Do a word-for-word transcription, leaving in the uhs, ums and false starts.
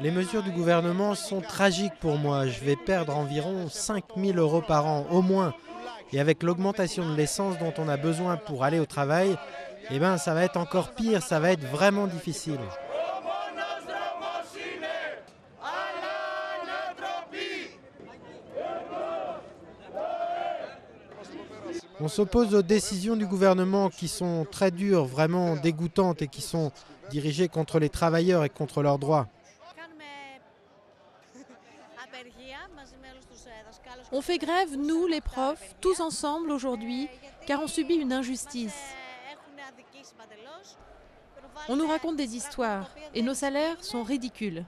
Les mesures du gouvernement sont tragiques pour moi. Je vais perdre environ cinq mille euros par an, au moins. Et avec l'augmentation de l'essence dont on a besoin pour aller au travail, eh ben, ça va être encore pire, ça va être vraiment difficile. On s'oppose aux décisions du gouvernement qui sont très dures, vraiment dégoûtantes et qui sont dirigées contre les travailleurs et contre leurs droits. On fait grève, nous, les profs, tous ensemble aujourd'hui, car on subit une injustice. On nous raconte des histoires et nos salaires sont ridicules.